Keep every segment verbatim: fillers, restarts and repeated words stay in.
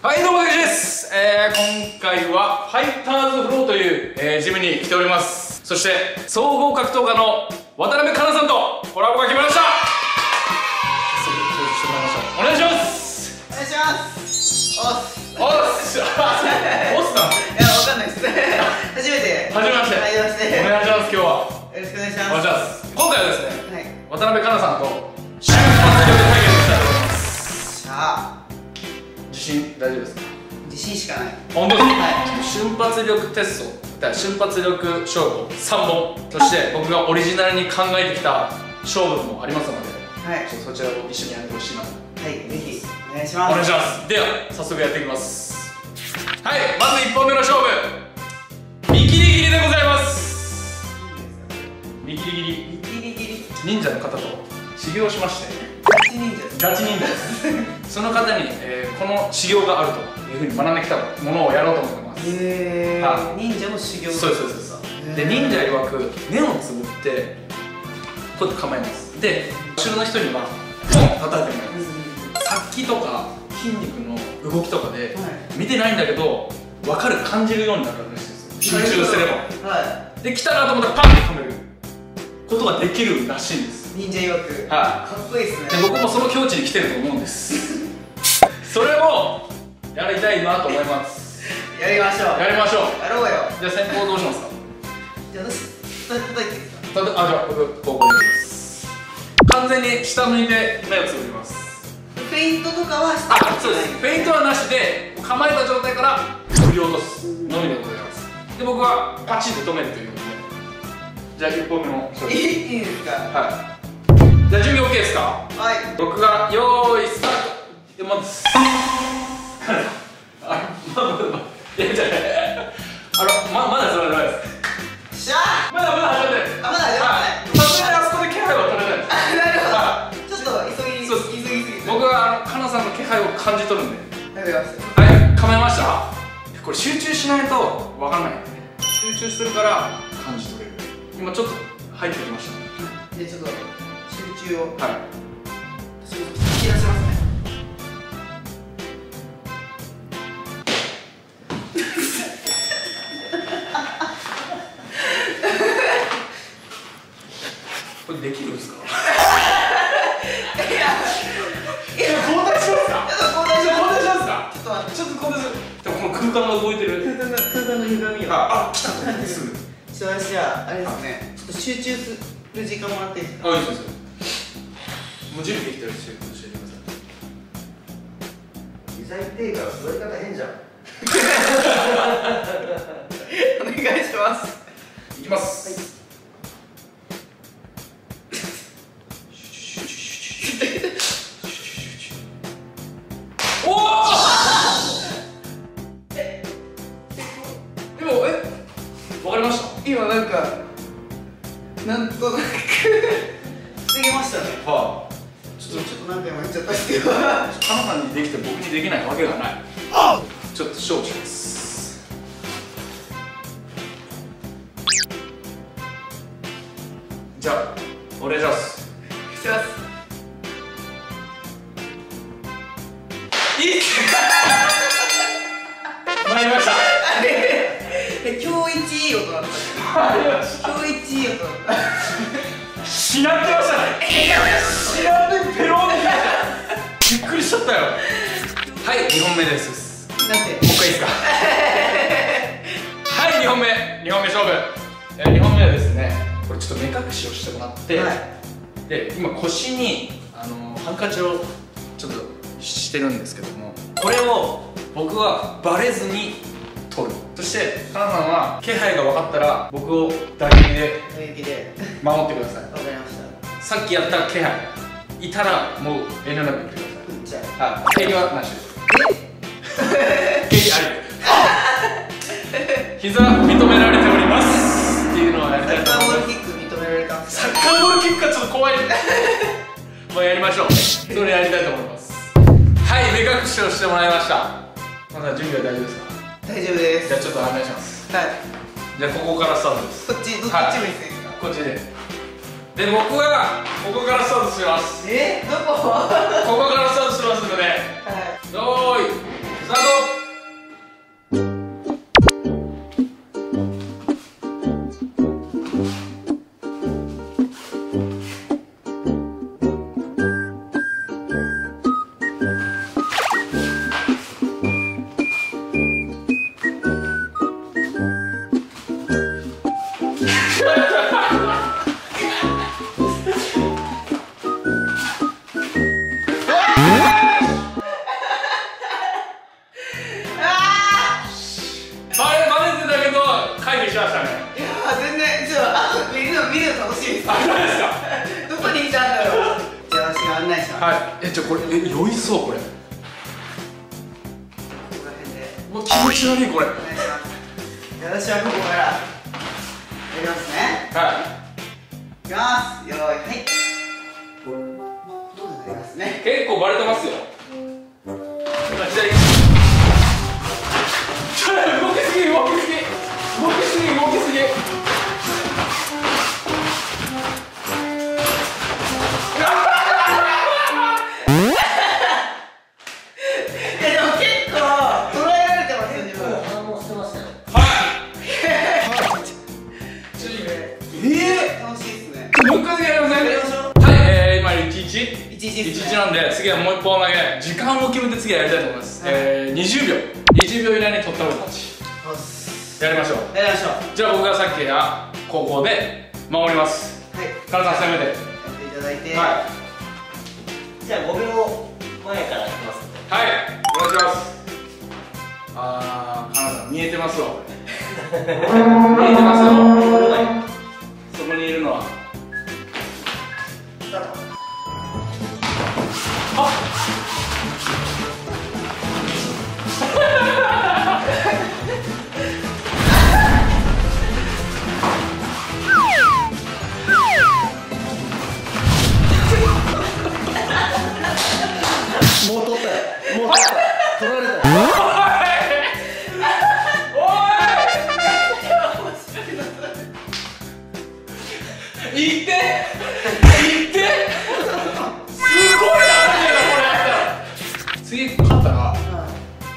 はい、どうもデクシです、えー、今回はファイターズフローという、えー、ジムに来ております。そして総合格闘家の渡辺香菜さんとコラボが決まりました。お願いします。お願いします。おっすおっすおっすなんいや、わかんないです初めて初めまして。お願いします。今日はよろしくお願いします。お願いします。今回はですね、はい、渡辺香菜さんと瞬発力対決したいと思います。さあ、自信大丈夫ですか？自信しかない。本当ですか？はい、瞬発力テスト、瞬発力勝負さんぼん、そして僕がオリジナルに考えてきた勝負もありますので、はい、そちらを一緒にやってほしいなと。はい、ぜひお願いします。お願いします。では早速やっていきます。はい、まずいっぽんめの勝負、見切り切りでございます。見切り切り見切り切り忍者の方と修行しまして、ガチ忍者です。ガチ忍者です。その方に、えー、この修行があるというふうに学んできたものをやろうと思います。へー。忍者の修行。そうですそうです。で、忍者曰く目をつぶってこうやって構えます。で、後ろの人にはポン叩いてもらいます。殺気とか筋肉の動きとかで、はい、見てないんだけど分かる、感じるようになるんですよ。集中すれば。はい、で、来たなと思ったらパンって止めることができるらしいんです。忍者曰く、はい、かっこいいですね。で、僕もその境地に来てると思うんですそれもやりたいなと思いますやりましょうやりましょうやろうよ。じゃあ先方どうしますか？じゃあ私、叩いていいですか？あ、じゃあ僕、こうこういきます。完全に下向いて目をつぶります。フェイントとかはしてない？あ、そうです。フェイントはなしで、構えた状態から振り落とすのみでございます。で、僕はパチッと止めるということで、じゃあいっぽんめもいいいいですか？はい、じゃあ準備 OK ですか？はい、僕が用意スタート。まずあまだまだまだいや、じゃあまだそれないです。よっしゃー、まだまだ始まってる。あ、まだ始まってない。さすがにあそこで気配は取れないです。あ、なるほど。ちょっと急ぎ急ぎすぎて、僕は香菜さんの気配を感じ取るんで。はい、構えました。これ集中しないと分かんないんで、集中するから感じ取れる。今ちょっと入ってきました。で、ちょっと集中を、はい、引き出しますねこれできるんですか？いやいや、交代しますか？ちょっと待って、ちょっと交代する。でもこの空間が動いてる。空間が、空間の歪みが。あ、来たと思ってすぐ。ちょっと私はあれですね、ちょっと集中する時間もらっていいですか？あ、いいですよ。もう準備できたら教えてください。膝痛いから座り方変じゃんお願いします。いきます。おおえでも、えわかりました。今なんかなんとなく防げましたね。はあ、ちょっと何回も言っちゃったけど、香菜さんにできて僕にできないわけがない。ちょっと勝負します。じゃあお願いします。失礼します。いいっす参りました。あれ今日一いい音だった。今日一いい音だったしなってましたね。ペロンでびっくりしちゃったよ。はい、にほんめです。なんて、もう一回いいですか？はい、にほんめ、にほんめ勝負。えー、にほんめはですね、これちょっと目隠しをしてもらって、はい、で、今腰にあのハンカチをちょっとしてるんですけども、これを僕はバレずに取る。そして香菜さんは気配が分かったら僕を打撃で守ってください。わかりました。さっきやった気配いたらもう遠慮なく言ってください。はい、経理はなしです。経理あり膝認められておりますっていうのはやりたいと思います。サッカーボールキック認められたんですか？サッカーボールキックがちょっと怖いまあやりましょう。それやりたいと思いますはい、目隠しをしてもらいました。まだ準備は大丈夫ですか？大丈夫です。じゃあちょっと案内します。はい、じゃあここからスタートです。こっち、どっちもいいですか？こっちで。で、僕はここからスタートします。え、どこ？ここからスタートしますので、はい、よーい、スタート。りしましたね。いやー、全然、ちょっと、あ、見るの、見るの楽しいです。あ、そうですか。どこにいたんだろう。じゃあ、私が案内します。はい。え、じゃ、これ、え、酔いそう、これ。ここら辺で。もう気持ち悪い、これ。お願いします。じゃあ、私はここから。やりますね。はい。いきます。よーい、はい。どうなりますね。結構バレてますよ。今、左。動きすぎ、動きすぎ。動きすぎ動きすぎ。えでも結構捉えられてますよね。もう反応してましたよ。はい。ええ楽しいですね。もう一回やりますね。はい、えー、今一日一日一日なんで次はもう一本だけ時間を決めて次はやりたいと思います。ええ二十秒二十秒以内に取った方たち。やりましょう。やりましょう。じゃあ僕がさっきや高校で守ります。はい。カナさん攻めて。やっていただいて。はい。じゃあごびょうまえからいきますので。はい。お願いします。ああ、カナさん見えてますわ。見えてますよ。そこにいるのは。あ。もう取ったよ。もう取った。取られたよ。おい。おい。いって。いって。すごいなこれ。次勝ったら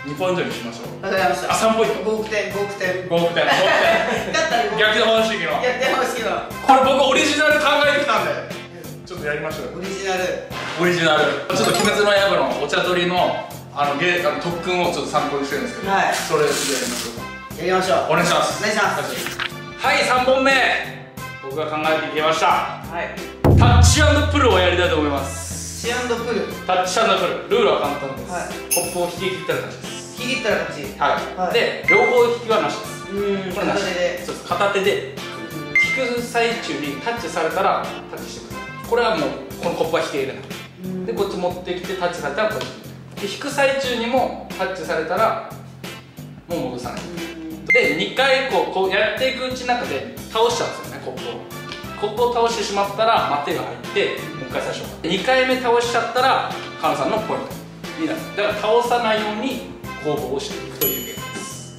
にポイントにしましょう。わかりました。あ、さんポイント。五億点、五億点。五億点。逆転方式の。逆転方式の。これ僕オリジナル考えてきたんで。ちょっとやりましょう。オリジナル。オリジナル、ちょっと鬼滅の刃のお茶取りのあのゲーあの特訓をちょっと参考にしてるんですけど、はい、それでやりましょうか。やりましょう。お願いします。お願いします。はい、さんぼんめ僕が考えてきました。はい。タッチ&プルをやりたいと思います。タッチ&プル。タッチ&プル。ルールは簡単です。はい、コップを引き切ったら勝ちです。引き切ったら勝ち。はい。はい、で両方引きはなしです。うん。これなし。そうです。片手で引く最中にタッチされたらタッチしてください。これはもうこのコップは引き入れない。でこっち持ってきてタッチされたらこっちで引く最中にもタッチされたらもう戻さないでにかいこう、こうやっていくうちの中で倒しちゃうんですよね。コップをコップを倒してしまったら待てが入ってもういっかい最初にかいめ倒しちゃったらカナさんのポイントになる。だから倒さないように攻防をしていくというゲームです。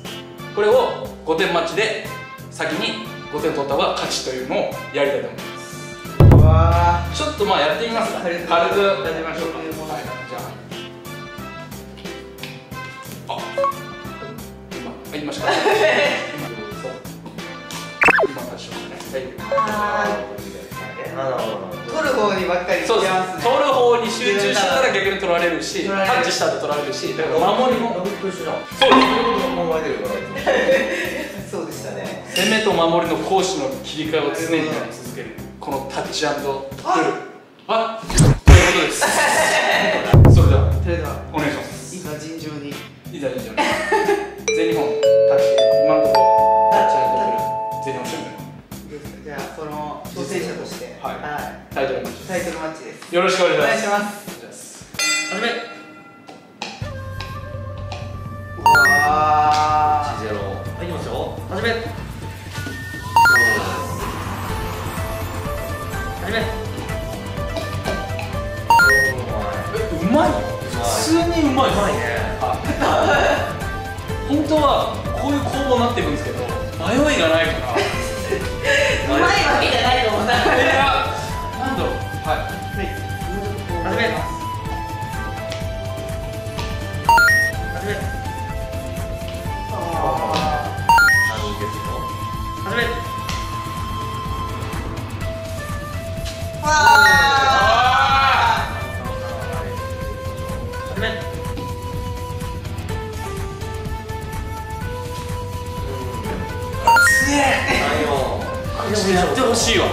これをごてんマッチで先にごてん取った方が勝ちというのをやりたいと思います。わちょっとまあやってみますか。軽くやってみましょうか。はい、じゃああ、今、いました今、多少ね取る方にばっかりそうですね。取る方に集中したら逆に取られるしタッチしたら取られるしだから守りもそうでしたね。攻めと守りの攻守の切り替えを常に続けるこのタッチ&プルあということです。それではそれではお願いします。いざ尋常にいざ尋常に全日本タッチ今のところタッチ&プル全日本チャンピオン。じゃあその挑戦者としてはいタイトルマッチタイトルマッチです。よろしくお願いします。始め。うわーいちゼロはいいきますよ。始めうまい。普通にうまい。うまいね。本当はこういう攻防になっていくんですけど迷いがないからうまいわけじゃないと思う。なんだろう。はい始め始め始め始めわー。始め。すげえ。やってほしいわ。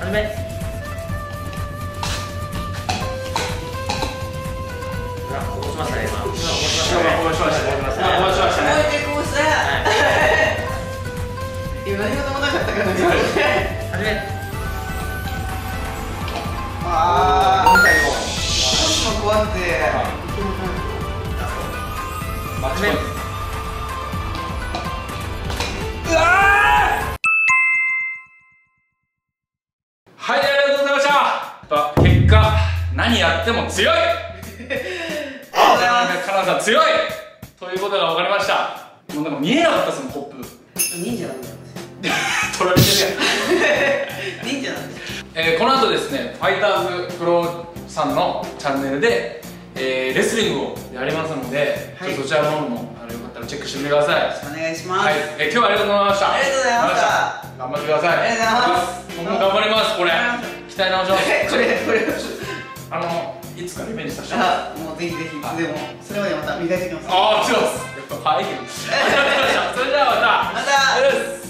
始め。ほら、こぼしましたね。今、こぼしましたね。こぼしましたね。こぼしましたね。こぼしましたね。なのでマッチポイント。うわー、はい、ありがとうございました。やっぱ結果何やっても強いあ、カナさん強いということが分かりました。もうなんか見えなかったですもん、コップ忍者なんですよ取られてるやん忍者なんです。えー、この後ですね、ファイターズプロさんのチャンネルで、えー、レスリングをやりますので、はい、ちょっとそちらの方もあのよかったらチェックしてみてください。よろしくお願いします、はい。えー、今日はありがとうございました。ありがとうございました。頑張ってください。ありがとうございます。僕も頑張ります。これ鍛え直します。これこれあのいつかリベンジさせてもらう。もうぜひぜひいつでも。それまでまた磨いてきます。ああ、違うっす。やっぱはいそれじゃあまたまた。